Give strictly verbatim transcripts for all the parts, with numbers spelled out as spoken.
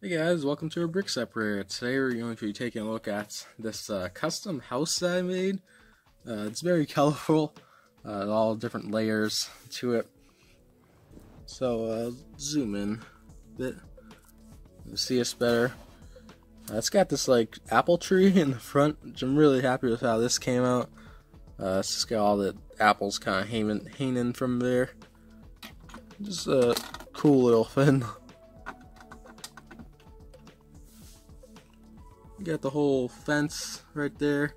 Hey guys, welcome to a Brick Separator. Today we're going to be taking a look at this uh, custom house that I made. Uh, it's very colorful, uh, all different layers to it. So uh, zoom in a bit, you'll see us better. Uh, it's got this like apple tree in the front, which I'm really happy with how this came out. Uh, it's just got all the apples kind of hanging, hanging from there. Just a cool little thing. You got the whole fence right there,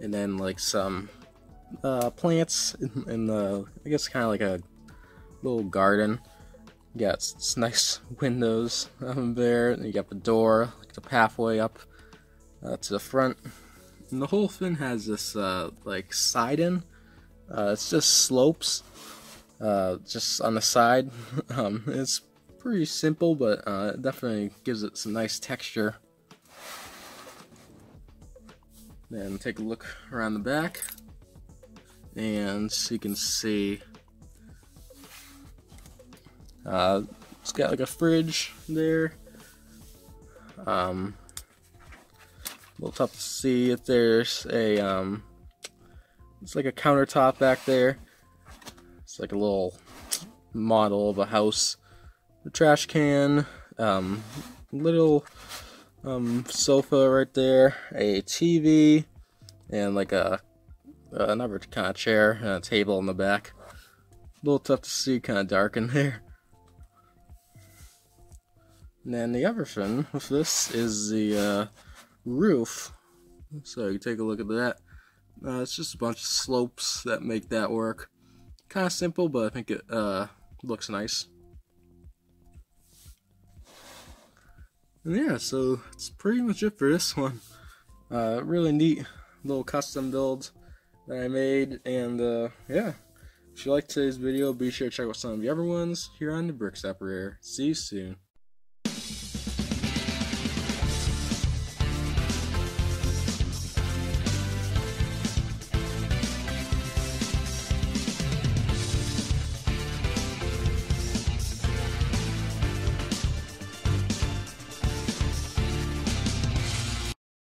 and then like some uh, plants in, in the, I guess kind of like a little garden. You got s nice windows um, there, and you got the door, like the pathway up uh, to the front. And the whole thing has this uh, like side in, uh, it's just slopes, uh, just on the side. um, it's pretty simple, but uh, it definitely gives it some nice texture. Then take a look around the back, and so you can see uh, it's got like a fridge there. Um, a little tough to see if there's a um, it's like a countertop back there. It's like a little model of a house. A trash can, um, little. Um, sofa right there, a T V, and like a uh, another kind of chair and a table in the back. A little tough to see, kind of dark in there. And then the other thing with this is the uh, roof. So you take a look at that. Uh, it's just a bunch of slopes that make that work. Kind of simple, but I think it uh, looks nice. And yeah, so that's pretty much it for this one. Uh, really neat little custom build that I made, and uh, yeah. If you liked today's video, be sure to check out some of the other ones here on the Brick Separator. See you soon.